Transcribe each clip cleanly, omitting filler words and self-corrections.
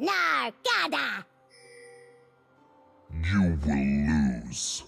Nargada! You will lose.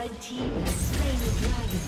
Red team has slain the dragon.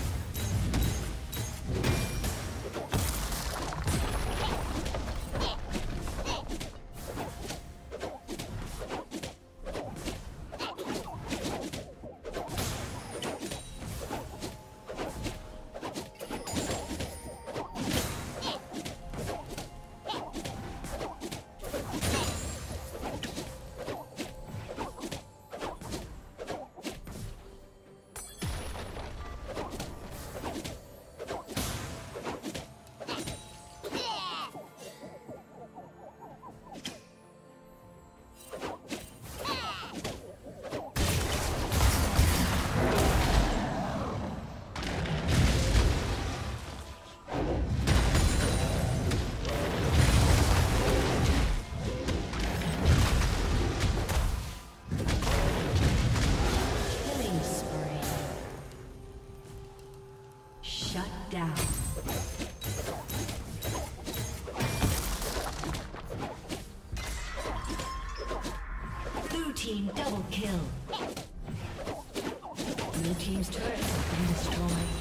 Double kill. Blue team's turret has been destroyed.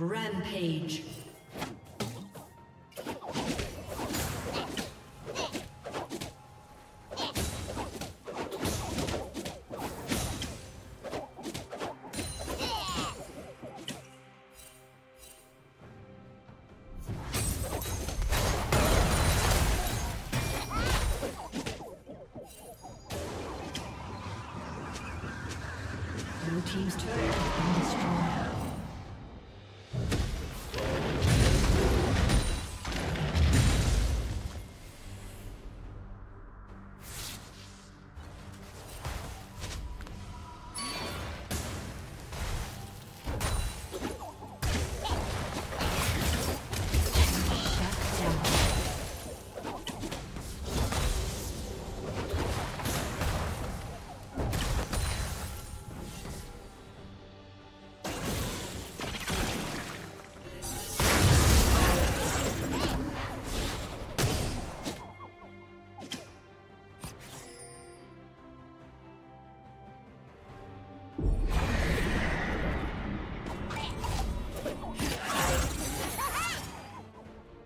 Rampage.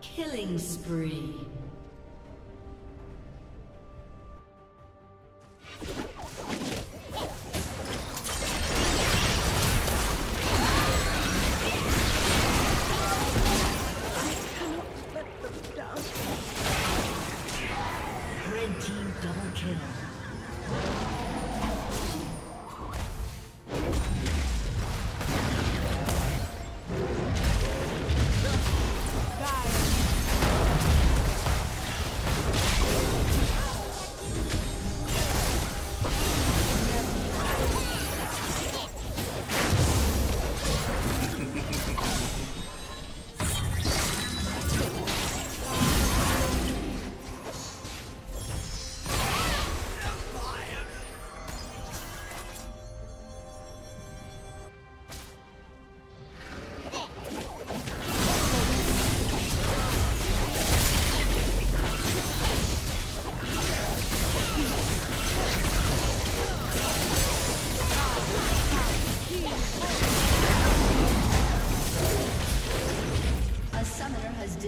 Killing spree.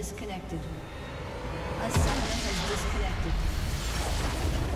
disconnected. A summoner has disconnected.